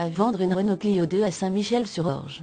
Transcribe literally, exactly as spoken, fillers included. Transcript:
à vendre une Renault Clio deux à Saint-Michel-sur-Orge.